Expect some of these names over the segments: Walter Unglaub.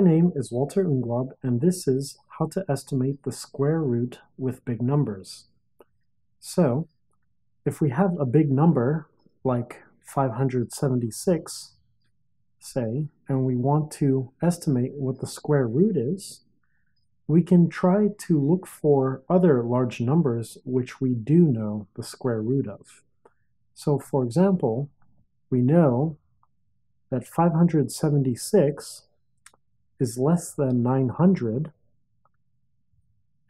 My name is Walter Unglaub, and this is how to estimate the square root with big numbers. So, if we have a big number, like 576, say, and we want to estimate what the square root is, we can try to look for other large numbers which we do know the square root of. So for example, we know that 576 is less than 900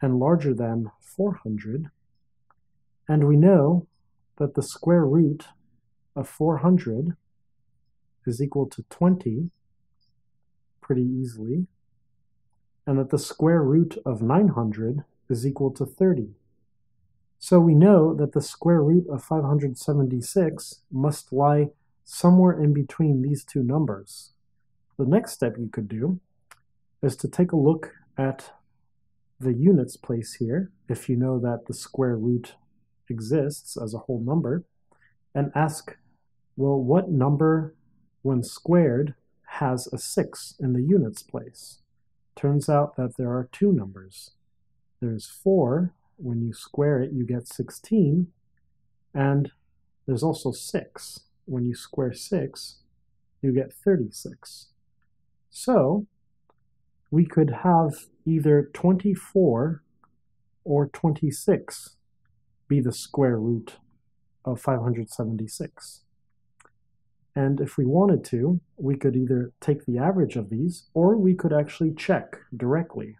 and larger than 400, and we know that the square root of 400 is equal to 20 pretty easily, and that the square root of 900 is equal to 30. So we know that the square root of 576 must lie somewhere in between these two numbers. The next step you could do is to take a look at the units place here, if you know that the square root exists as a whole number, and ask, well, what number, when squared, has a 6 in the units place? Turns out that there are two numbers. There's 4, when you square it you get 16, and there's also 6. When you square 6, you get 36. So, we could have either 24 or 26 be the square root of 576. And if we wanted to, we could either take the average of these, or we could actually check directly.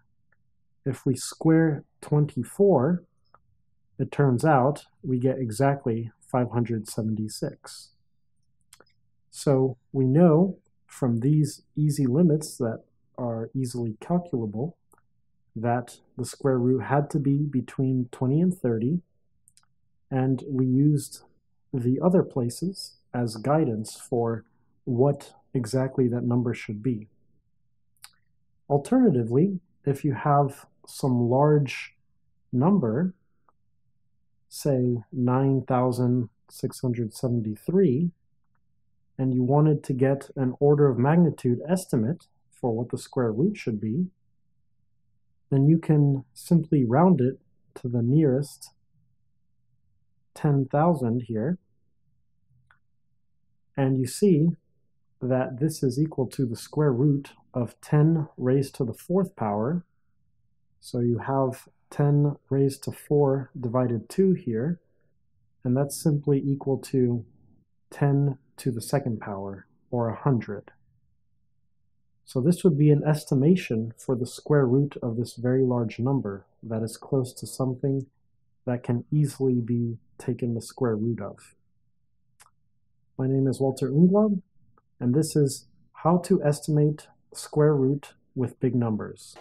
If we square 24, it turns out we get exactly 576. So we know from these easy limits that are easily calculable that the square root had to be between 20 and 30, and we used the other places as guidance for what exactly that number should be. Alternatively, if you have some large number, say 9,673, and you wanted to get an order of magnitude estimate for what the square root should be, then you can simply round it to the nearest 10,000 here, and you see that this is equal to the square root of 10 raised to the 4th power. So you have 10 raised to 4 divided 2 here, and that's simply equal to 10 to the 2nd power, or 100. So this would be an estimation for the square root of this very large number that is close to something that can easily be taken the square root of. My name is Walter Unglaub, and this is how to estimate square root with big numbers.